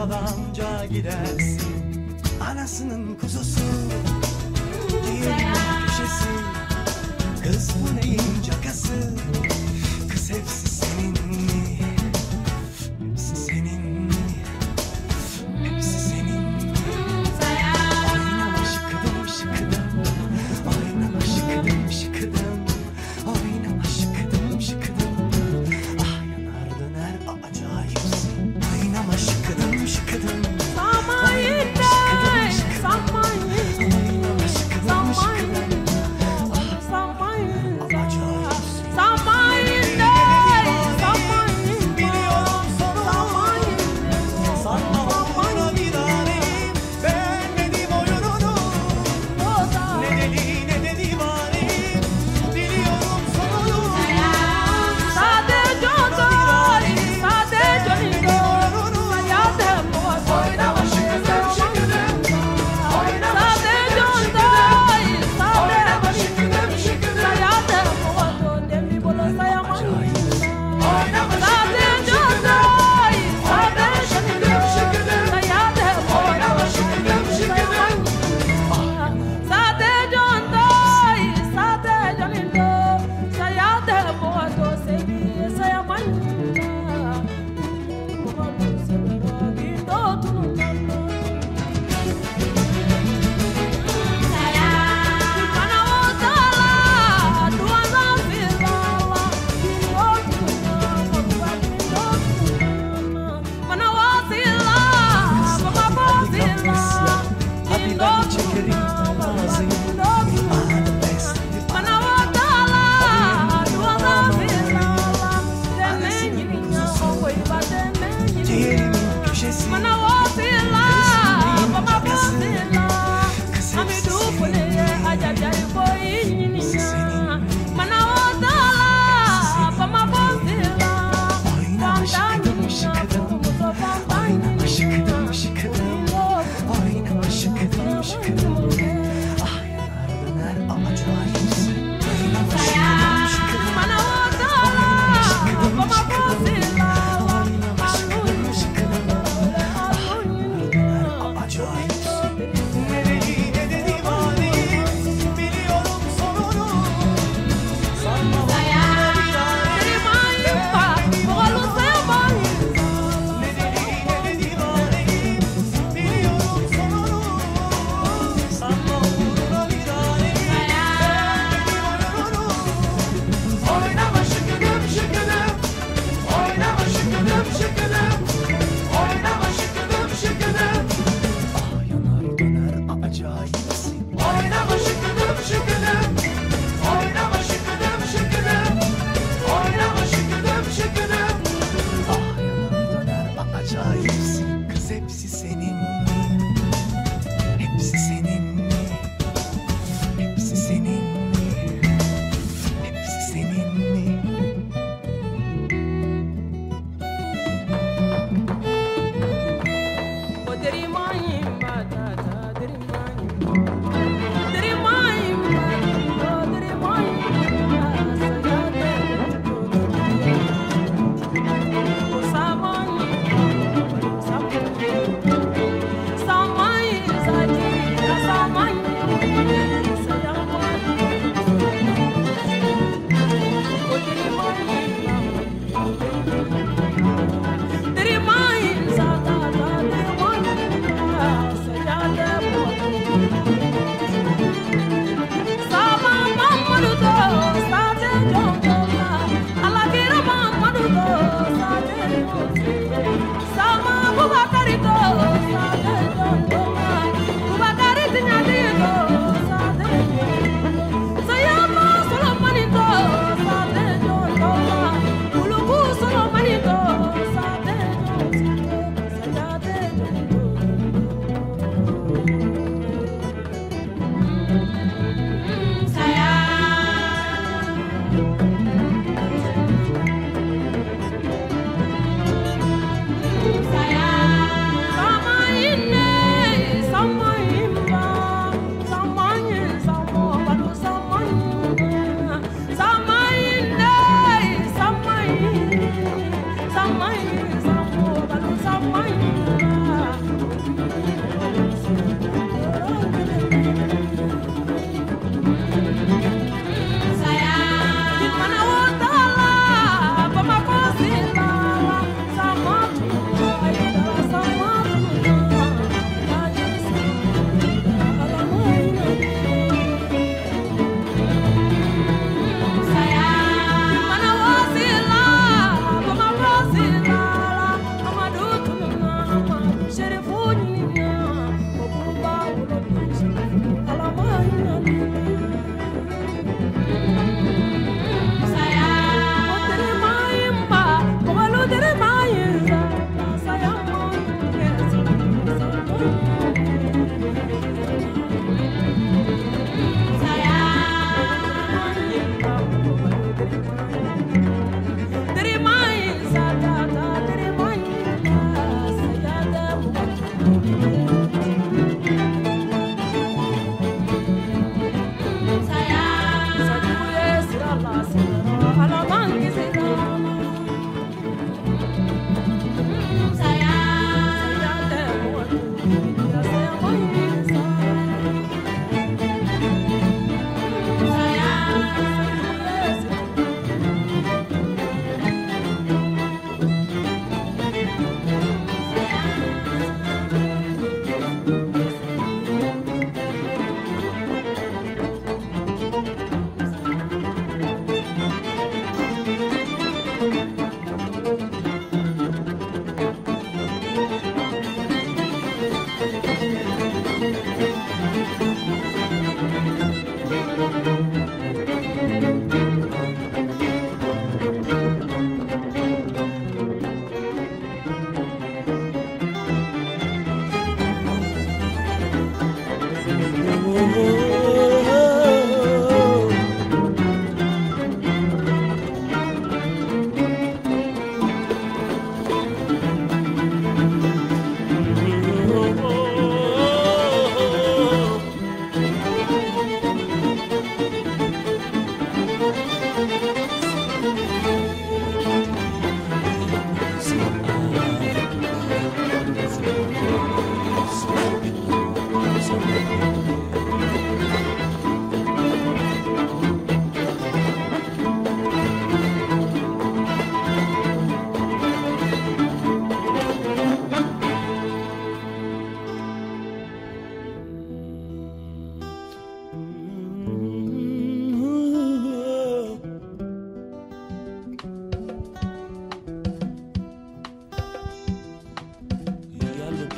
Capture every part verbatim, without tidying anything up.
yalanca girersin. Anasının kuzusu diyelim şişesi. Kız bu neyin cakası? Kız hepsi senin mi? Hepsi senin mi? Hepsi senin mi? Oynama şıkıdım şıkıdım. Oynama şıkıdım şıkıdım. Oynama şıkıdım şıkıdım. Ah yanar döner acayipsin. Oynama şıkıdım şıkıdım. Sampanye, sampanye, sampanye, sampanye.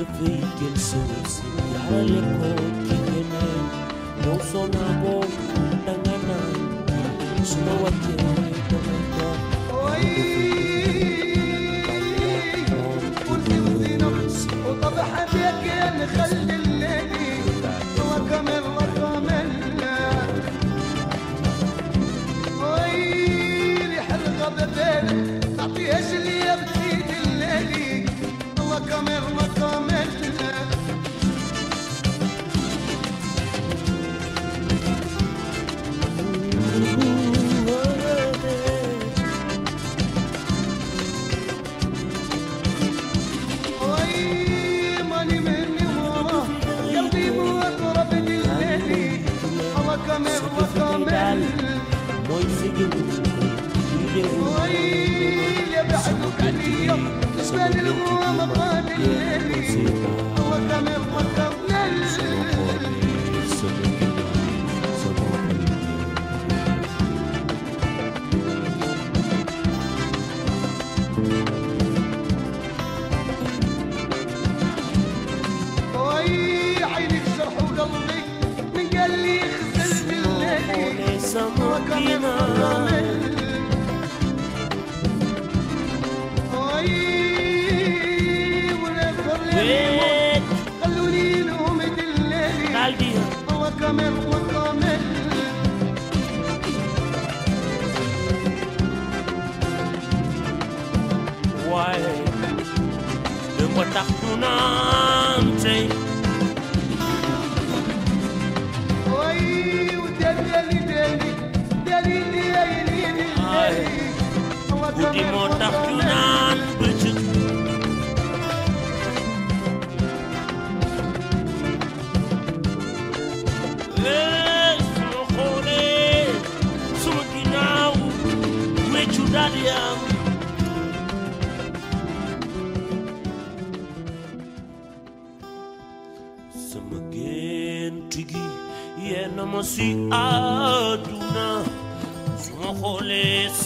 Tăpâi în sus, iar le cochi de mei, nu sona bom, dangana, și nu atinge de mei coa.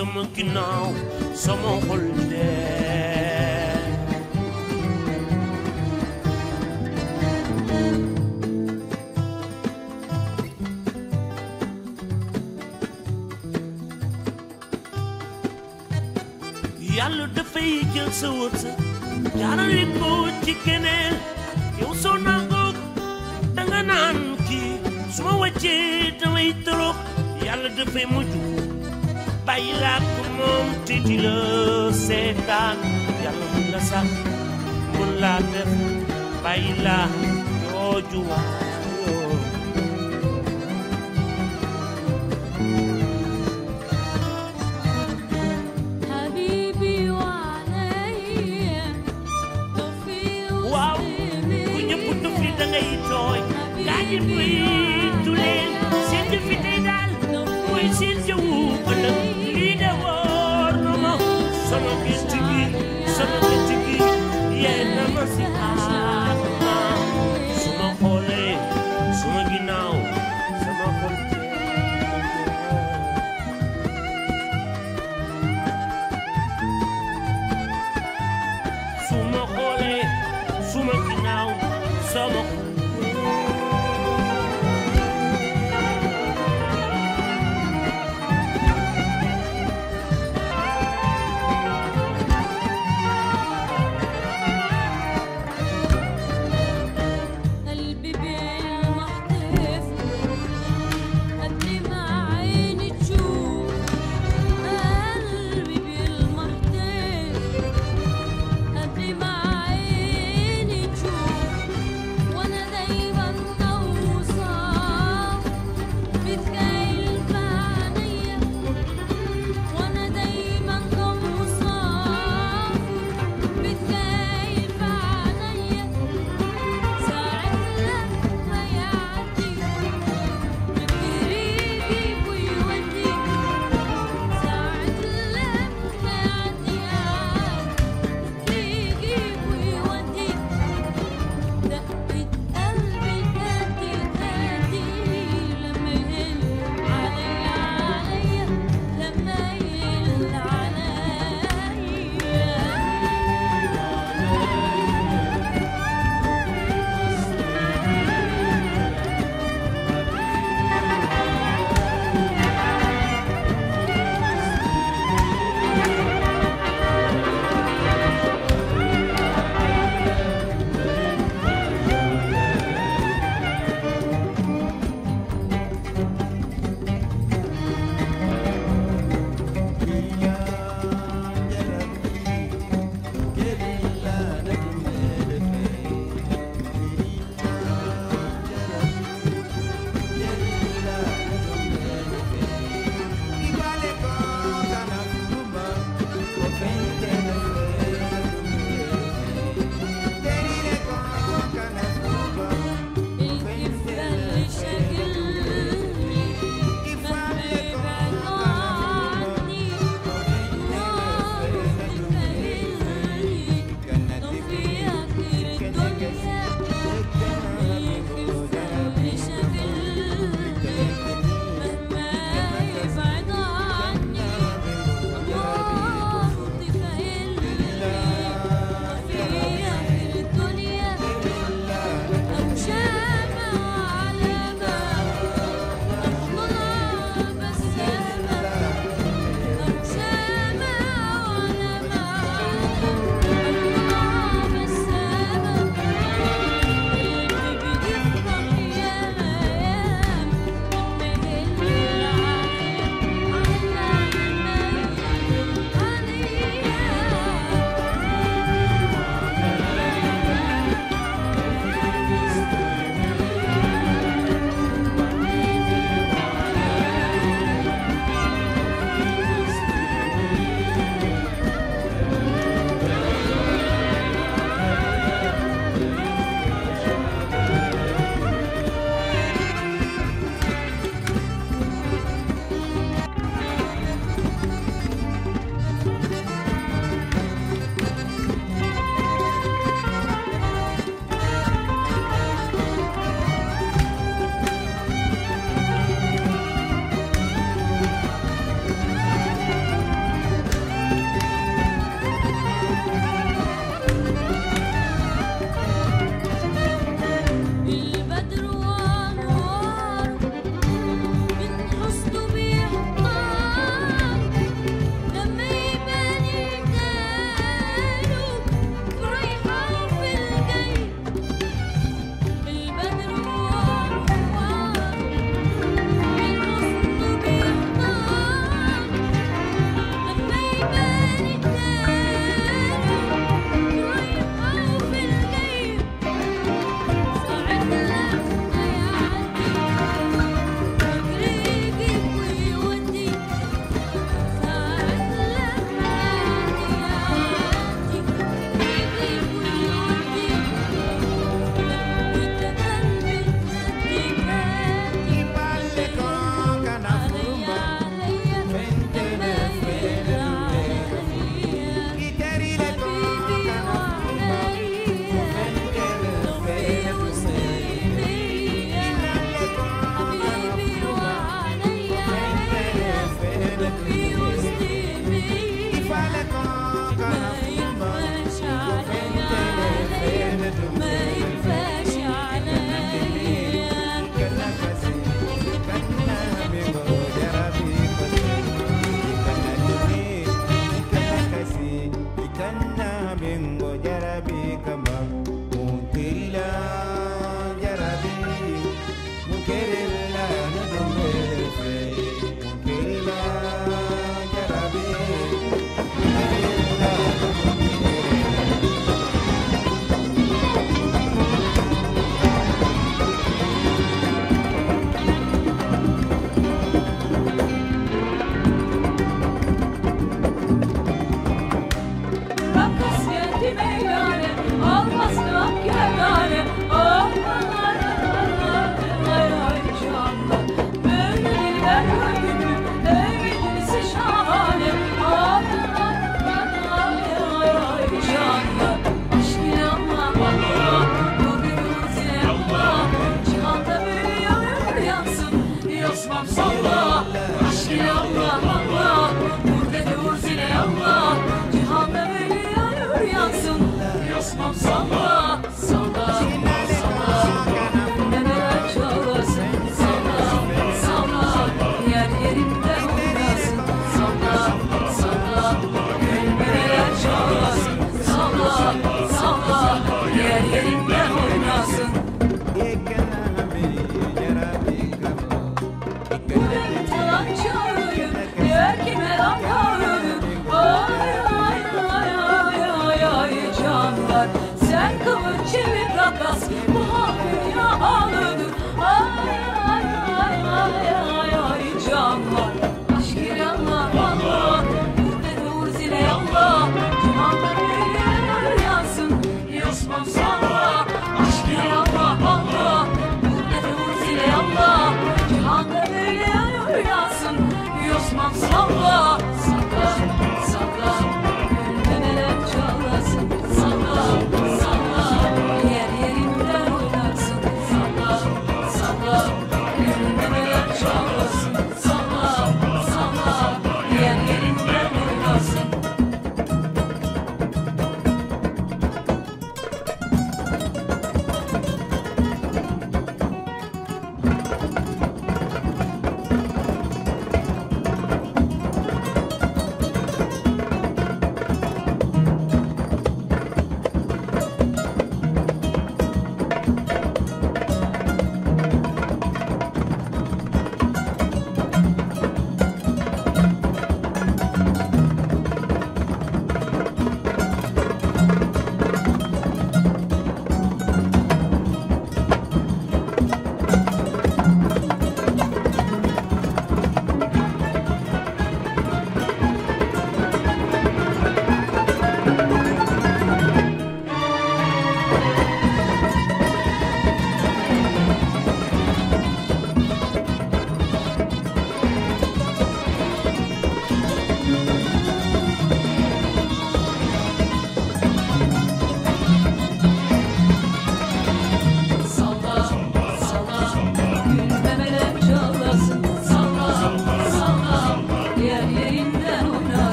Summa final, summa.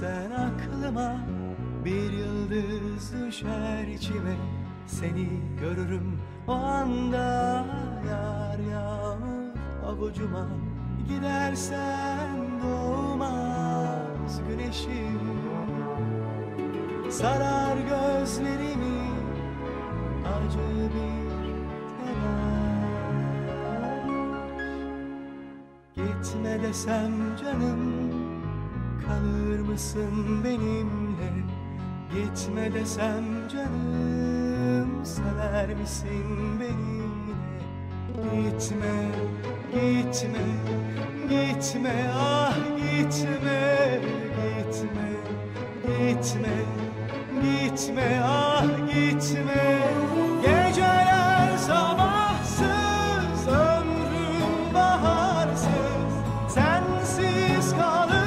Sen aklıma bir yıldız düşer içime, seni görürüm o anda. Yar yağmur avucuma, gidersen doğmaz güneşim. Sarar gözlerimi acı bir telaş. Gitme desem canım, kalır mısın benimle? Gitme desem canım, sever misin benimle? Gitme, gitme, gitme, ah gitme. Gitme, gitme, gitme, ah gitme. Geceler sabahsız, ömrüm baharsız. Sensiz kalırsam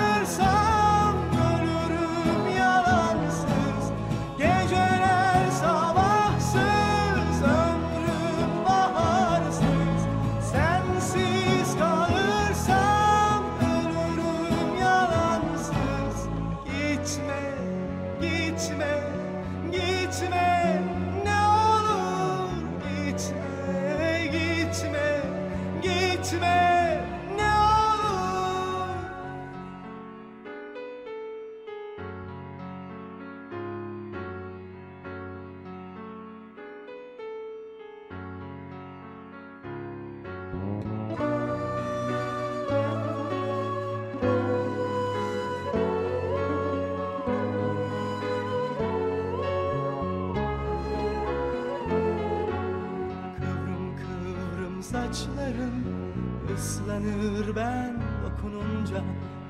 ıslanır ben dokununca.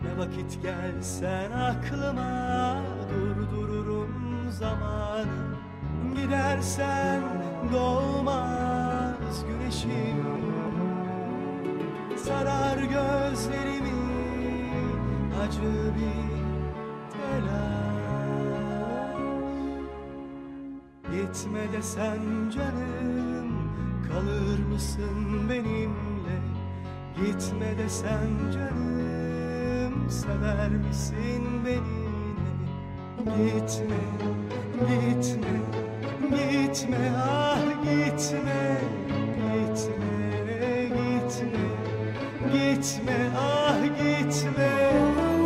Ne vakit gelsen aklıma, durdururum zamanı. Gidersen doğmaz güneşim. Sarar gözlerimi acı bir telaş. Gitme desen canım, kalır mısın benimle? Gitme desen canım, sever misin beni? Gitme, gitme, gitme, ah gitme. Gitme, gitme, gitme, ah gitme.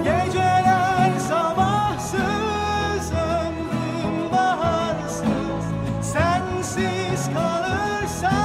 Geceler sabahsız, ömrüm baharsız. Sensiz kalırsam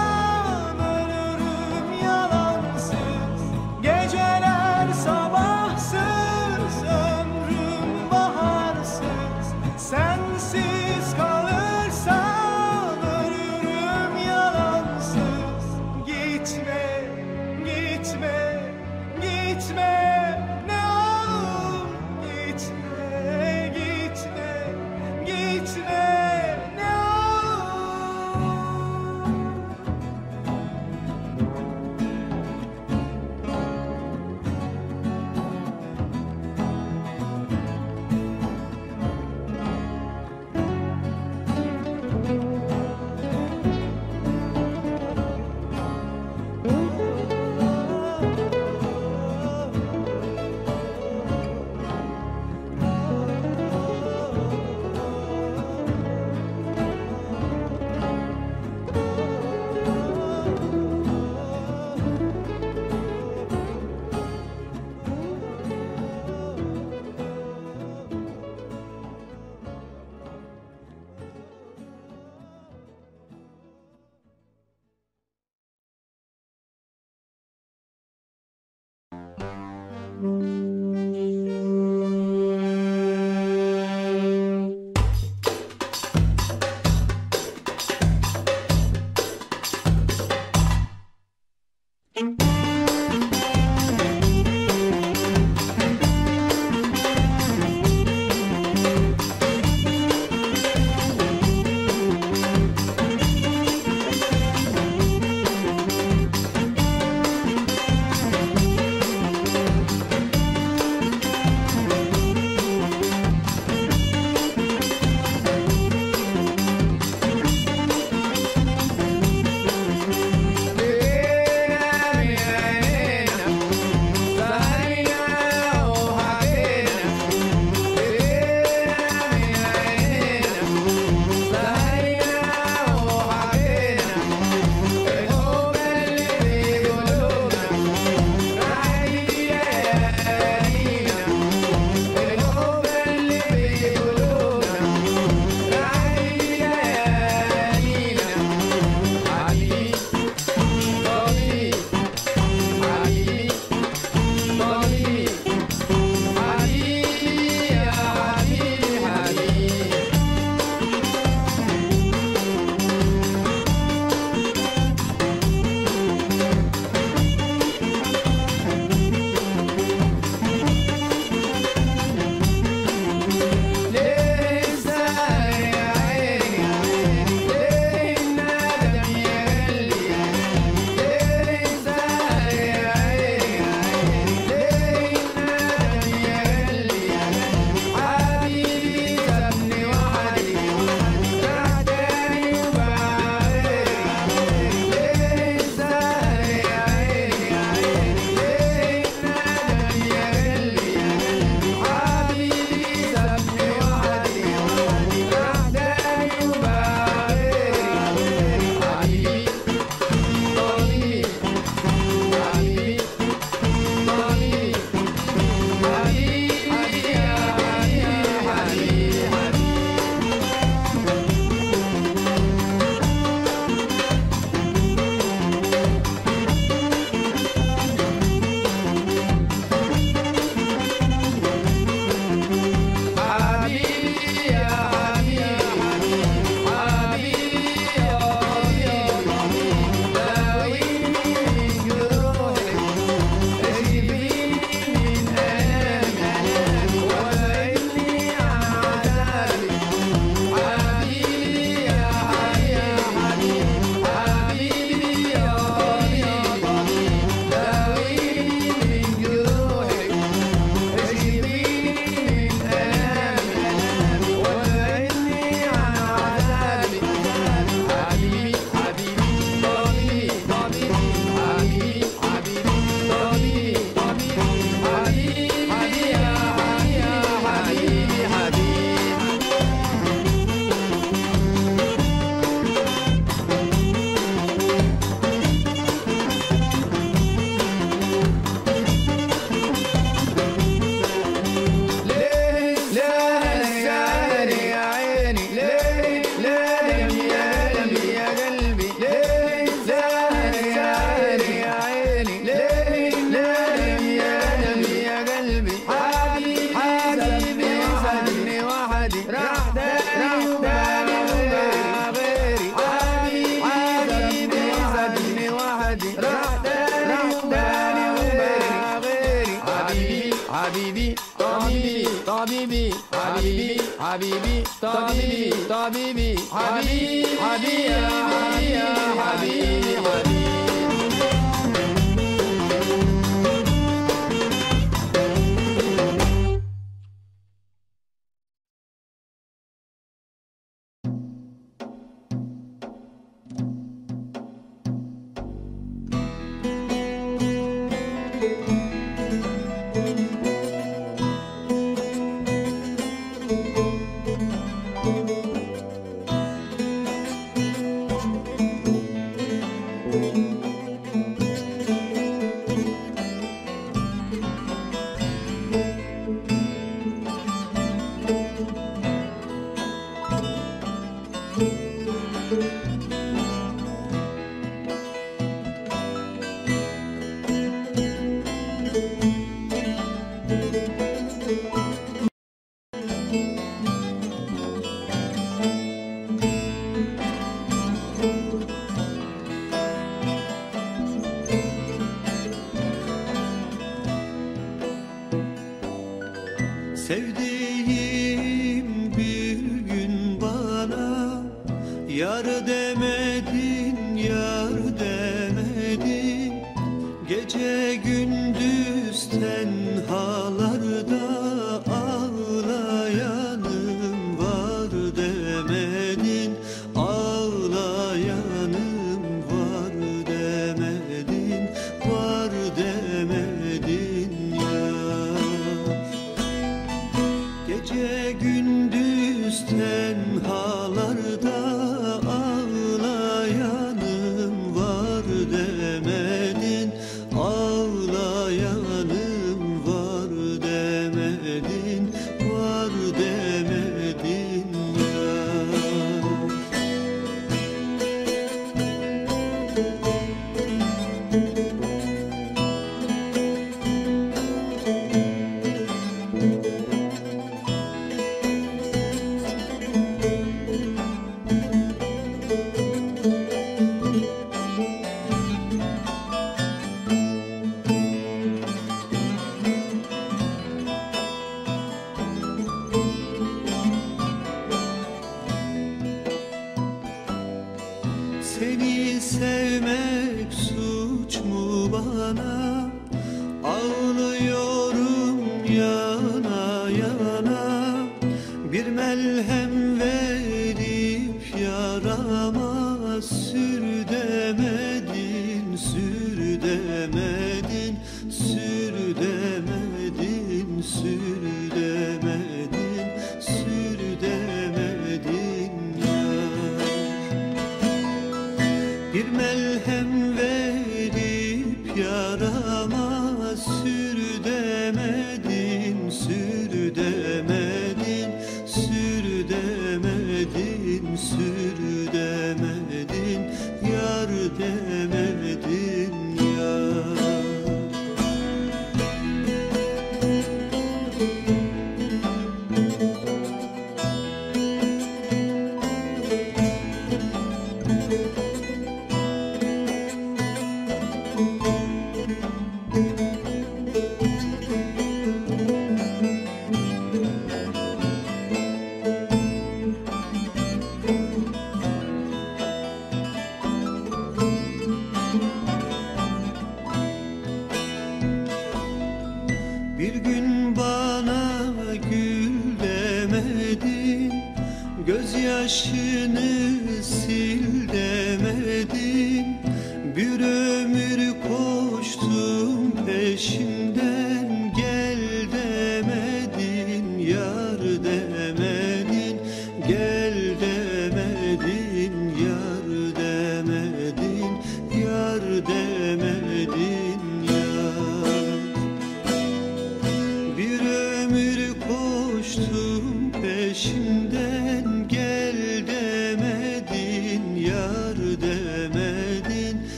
Habibi, Habibi, Habibi, Habibi, Habibi, Habibi, Habibi, Habibi, Habibi, Habibi.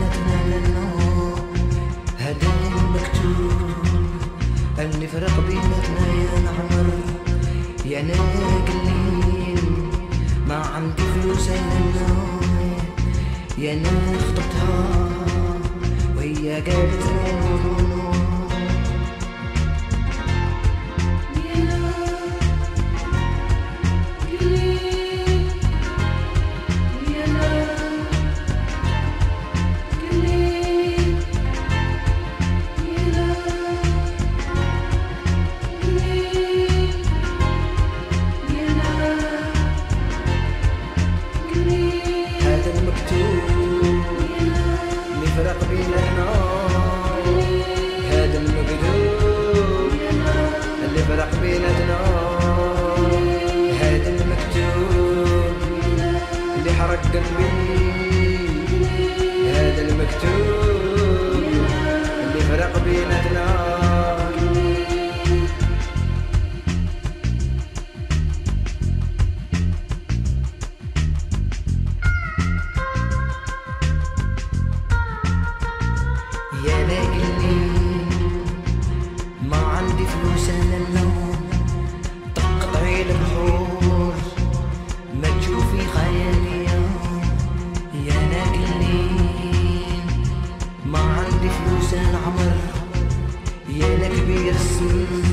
حنتنا للنور هداني المكتوب اللي فرق بيناتنا يا نعمر يا ناجلين ما عندي فلوس النوم يا انا خطبتها وهي جابت النور هذا المكتوب اللي فرق بيناتنا يا ناقلين ما عندي فلوس انا النوم تقطعي البحور ما تشوفي خيالي يا أنا كبير السن